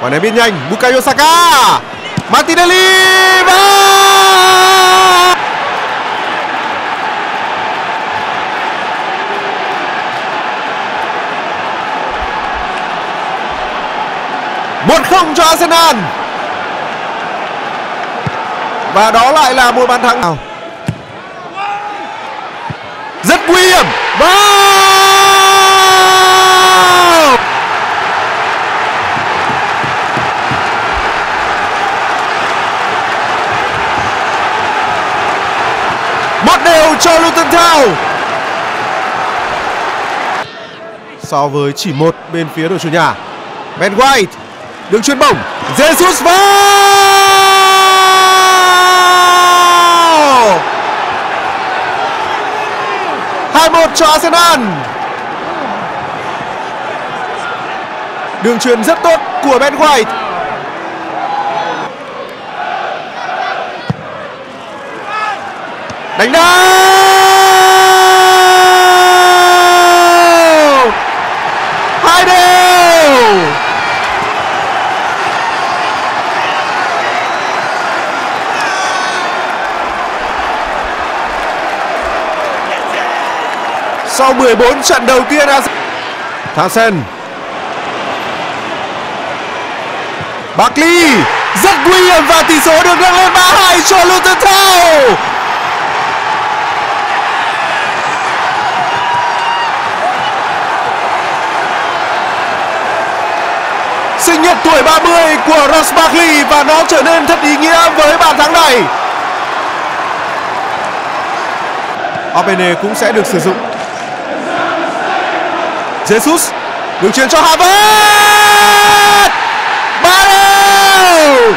Quả ném biên nhanh, Mukayo Saka Martinelli và... một không cho Arsenal. Và đó lại là một bàn thắng rất nguy hiểm. Wow! Một đều cho Luton Town. So với chỉ một bên phía đội chủ nhà. Ben White đường chuyền bổng, Jesus vào. 2-1 cho Arsenal. Đường chuyền rất tốt của Ben White. Đánh đầu. 2-0. Sau 14 trận đầu tiên, Townsend, Barkley rất nguy hiểm và tỷ số được nâng lên 3-2 cho Luton Town. Sinh nhật tuổi 30 của Ross Barkley và nó trở nên thật ý nghĩa với bàn thắng này. Opene cũng sẽ được sử dụng. Jesus đường chuyền cho Havertz. 3-0.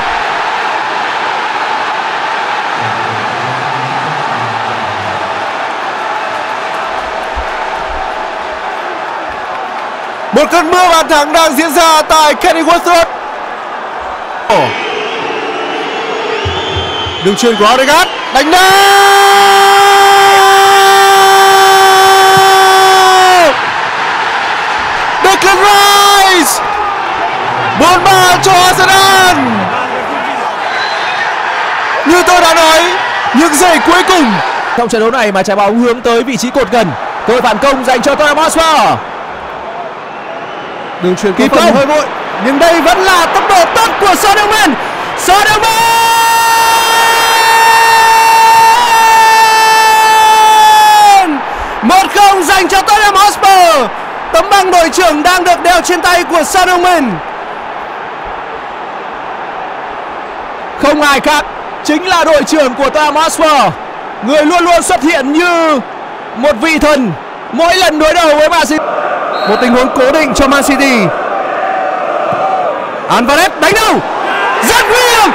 Một cơn mưa bàn thắng đang diễn ra tại Kenilworth Road. Đường chuyền của Odegaard đánh đầu. Rice 4-3 cho Arsenal. Như tôi đã nói, những giây cuối cùng trong trận đấu này mà trái bóng hướng tới vị trí cột gần, cơ hội phản công dành cho Tottenham Hotspur. Đường chuyền kịp không hơi vội, nhưng đây vẫn là tốc độ tốt của Son Heung-min. Son Heung-min một không dành cho Tottenham Hotspur. Tấm băng đội trưởng đang được đeo trên tay của Son Heung-min. Không ai khác, chính là đội trưởng của Tottenham Hotspur, người luôn luôn xuất hiện như một vị thần mỗi lần đối đầu với Man City. Một tình huống cố định cho Man City. Alvarez đánh đầu, rất nguy hiểm.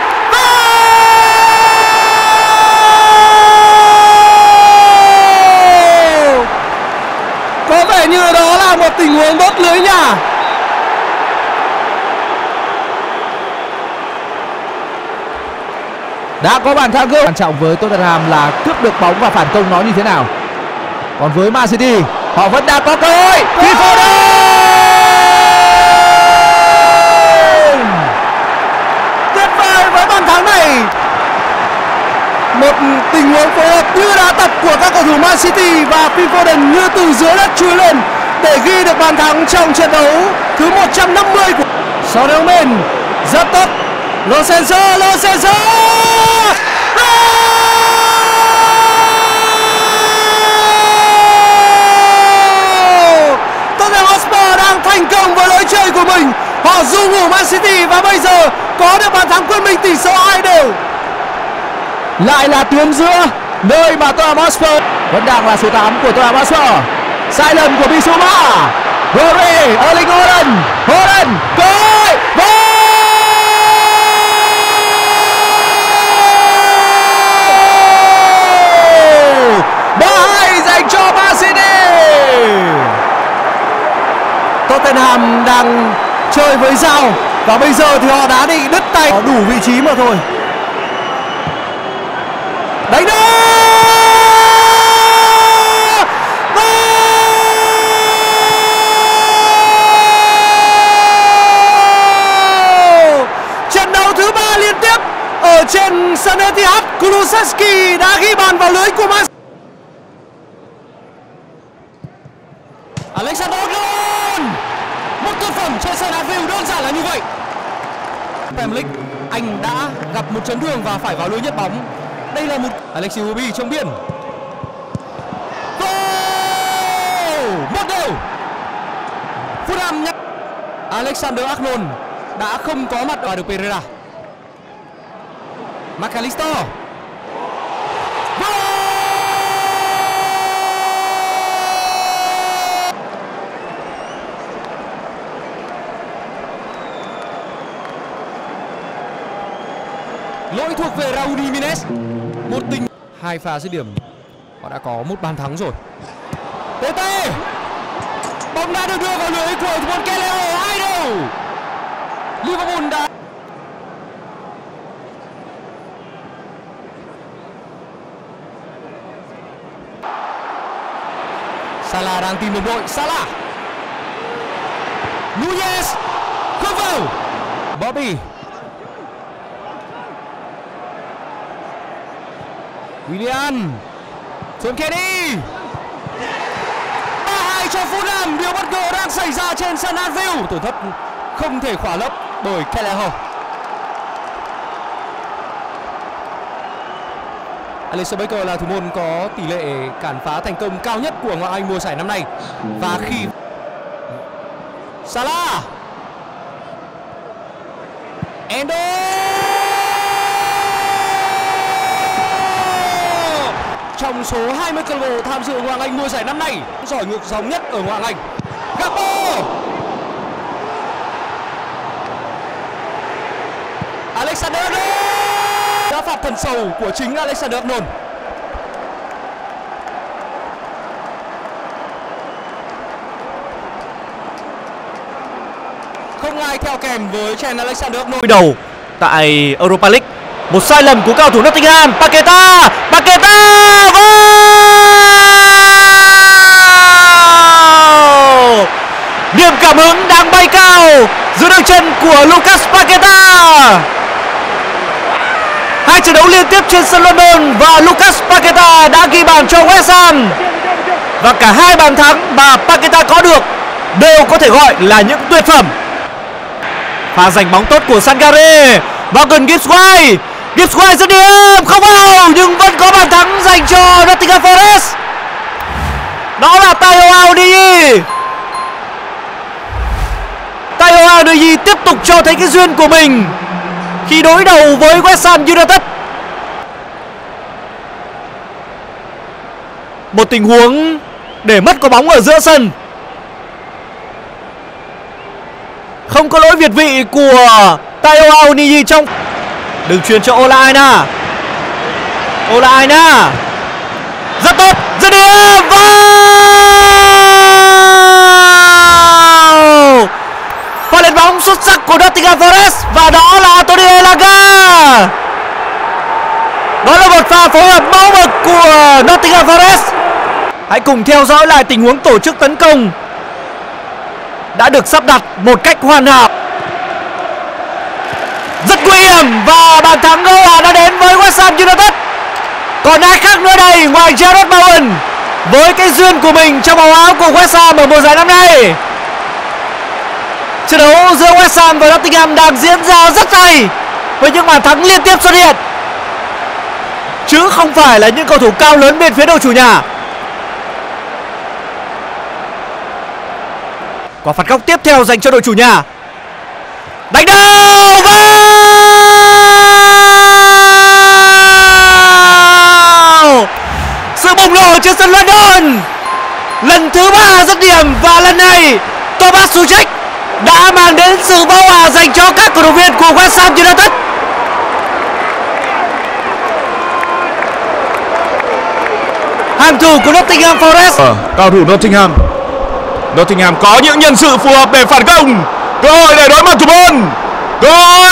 Có vẻ như đó là một tình huống đốt lưới nhà. Đã có bàn thắng cơ quan trọng với Tottenham là cướp được bóng và phản công nó như thế nào. Còn với Man City, họ vẫn đang có cơ hội. Phil Foden tuyệt vời với bàn thắng này. Một tình huống phối hợp như đá tập của các cầu thủ Man City và Phil Foden như từ dưới đất chui lên để ghi được bàn thắng trong trận đấu thứ 150 của Son Heung-min. Rất tốt. Lo Celso. Tottenham Hotspur đang thành công với lối chơi của mình. Họ du ngủ Man City và bây giờ có được bàn thắng quân mình, tỷ số 2-2. Lại là tuyến giữa, nơi mà Tottenham Hotspur vẫn đang là số 8 của Tottenham Hotspur. Sai lầm của Bissouma. Rory, Erling Haaland. Haaland, cơ hội. Goal! 3-2 dành cho Man City. Tottenham đang chơi với dao và bây giờ thì họ đã định đứt tay. Họ đủ vị trí mà thôi. Đánh đó! Goal! trên sân Etihad, Kulusevski đã ghi bàn vào lưới của Man. Alexander Arnold, một tác phẩm trên sân Anfield đơn giản là như vậy. Premier League, anh đã gặp một chấn thương và phải vào lưới nhất bóng. Đây là một Alexi Ubi trong biên. Goal! Một đều. Fulham nhắc Alexander Arnold đã không có mặt và được Pereira. Mac Allister. Lỗi thuộc về Raúl Núñez. Một tình hai pha dứt điểm, họ đã có một bàn thắng rồi. Tê bóng đã được đưa vào lưới của thủ môn Kelleher. Ai đâu? Liverpool đã Salah đang tìm đồng đội. Salah. Núñez không vào. Bobby William xuống Kenny. 3-2 cho Fulham. Điều bất ngờ đang xảy ra trên sân Anfield. Tổn thất không thể khỏa lấp bởi Kelleher. Alisson Becker là thủ môn có tỷ lệ cản phá thành công cao nhất của ngoại hạng mùa giải năm nay. Và khi Salah Endo trong số 20 câu lạc bộ tham dự Ngoại hạng Anh mùa giải năm nay, giỏi ngược dòng nhất ở Ngoại hạng Anh. Gakpo. Alexander Arnold. Đá phạt thần sầu của chính Alexander Arnold. Không ai theo kèm với chàng Alexander Arnold. Đối đầu tại Europa League, một sai lầm của cao thủ Nottingham. Paqueta. Paqueta. Niềm cảm hứng đang bay cao dưới đôi chân của Lucas Paqueta. Hai trận đấu liên tiếp trên sân London và Lucas Paqueta đã ghi bàn cho West Ham. Và cả hai bàn thắng mà Paqueta có được đều có thể gọi là những tuyệt phẩm. Pha giành bóng tốt của Sangare vào gần Gibbs White. Gibbs White dứt điểm không vào nhưng vẫn có bàn thắng dành cho Nottingham Forest. Đó là Tayoaw Nii. Tayoaw Nii tiếp tục cho thấy cái duyên của mình khi đối đầu với West Ham United. Một tình huống để mất quả bóng ở giữa sân. Không có lỗi việt vị của Tayoaw Nii trong. Đường chuyền cho Ola Aina. Ola Aina rất tốt, dứt điểm vào. Pha lên bóng xuất sắc của Nottingham Forest và đó là Tony Elanga. Đó là một pha phối hợp mẫu mực của Nottingham Forest. Hãy cùng theo dõi lại tình huống tổ chức tấn công đã được sắp đặt một cách hoàn hảo. Rất nguy hiểm và bàn thắng gỡ hòa đã đến với West Ham United. Còn ai khác nữa đây ngoài Jarrod Bowen với cái duyên của mình trong màu áo của West Ham ở mùa giải năm nay. Trận đấu giữa West Ham và Nottingham đang diễn ra rất hay với những bàn thắng liên tiếp xuất hiện, chứ không phải là những cầu thủ cao lớn bên phía đội chủ nhà. Quả phạt góc tiếp theo dành cho đội chủ nhà. Đánh đầu vào. Sự bùng nổ trên sân London. Lần thứ 3 dứt điểm và lần này Thomas Foster đã mang đến sự bao hòa dành cho các cổ động viên của West Ham United. Hàng thủ của Nottingham Forest. Cao thủ Nottingham có những nhân sự phù hợp để phản công. Cơ hội để đối mặt thủ môn. Cơ hội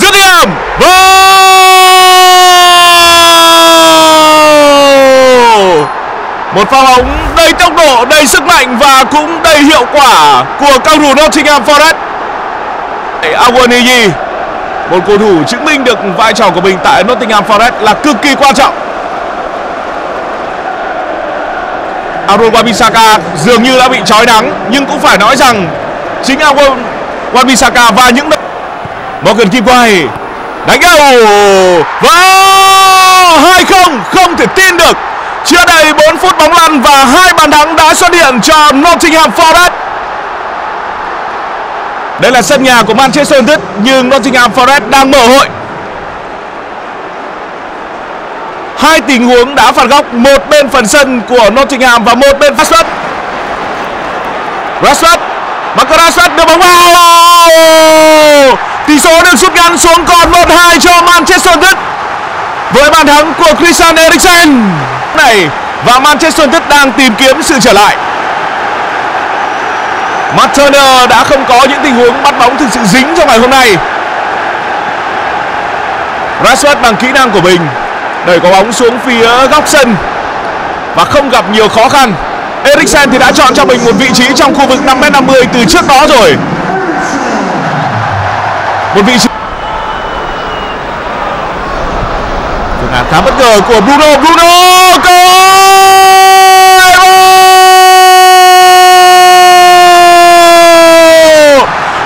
dứt điểm vào. Một pha bóng đầy tốc độ, đầy sức mạnh và cũng đầy hiệu quả của cầu thủ Nottingham Forest. Aurier Một cầu thủ chứng minh được vai trò của mình tại Nottingham Forest là cực kỳ quan trọng. Aurier Wabisaka dường như đã bị trói nắng, nhưng cũng phải nói rằng chính Aurier Wabisaka và những Morgan Kim Quay đánh đầu vào 2-0, không thể tin được. Chưa đầy 4 phút bóng lăn và hai bàn thắng đã xuất hiện cho Nottingham Forest. Đây là sân nhà của Manchester United nhưng Nottingham Forest đang mở hội. Hai tình huống đá phạt góc, một bên phần sân của Nottingham và một bên Rashford. Marcus Rashford đưa bóng vào. Tỷ số được rút ngắn xuống còn 1-2 cho Manchester United với bàn thắng của Christian Eriksen này, và Manchester United đang tìm kiếm sự trở lại. Matt Turner đã không có những tình huống bắt bóng thực sự dính trong ngày hôm nay. Rashford bằng kỹ năng của mình đẩy quả bóng xuống phía góc sân và không gặp nhiều khó khăn. Eriksen thì đã chọn cho mình một vị trí trong khu vực 5m50 từ trước đó rồi. Một vị trí khá bất ngờ của Bruno.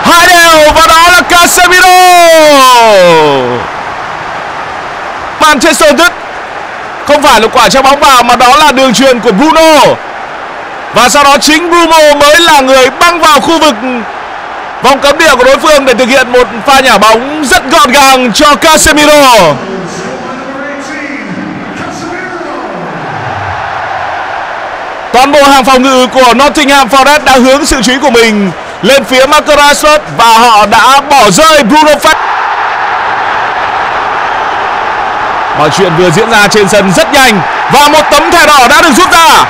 Hai đều và đó là Casemiro. Manchester United không phải là quả treo bóng vào mà đó là đường chuyền của Bruno, và sau đó chính Bruno mới là người băng vào khu vực vòng cấm địa của đối phương để thực hiện một pha nhả bóng rất gọn gàng cho Casemiro. Toàn bộ hàng phòng ngự của Nottingham Forest đã hướng sự chú ý của mình lên phía Marcus Rashford và họ đã bỏ rơi Bruno Fernandes. Mọi chuyện vừa diễn ra trên sân rất nhanh và một tấm thẻ đỏ đã được rút ra.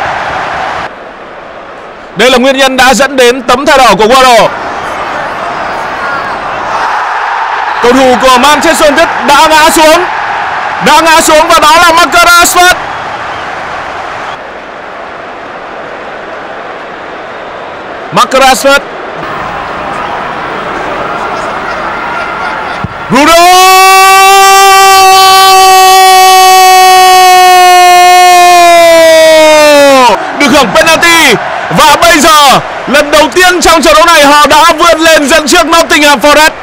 Đây là nguyên nhân đã dẫn đến tấm thẻ đỏ của Guardiola. Cầu thủ của Manchester United đã ngã xuống và đó là Marcus Rashford. Bruno được hưởng penalty và bây giờ lần đầu tiên trong trận đấu này họ đã vươn lên dẫn trước Nottingham Forest.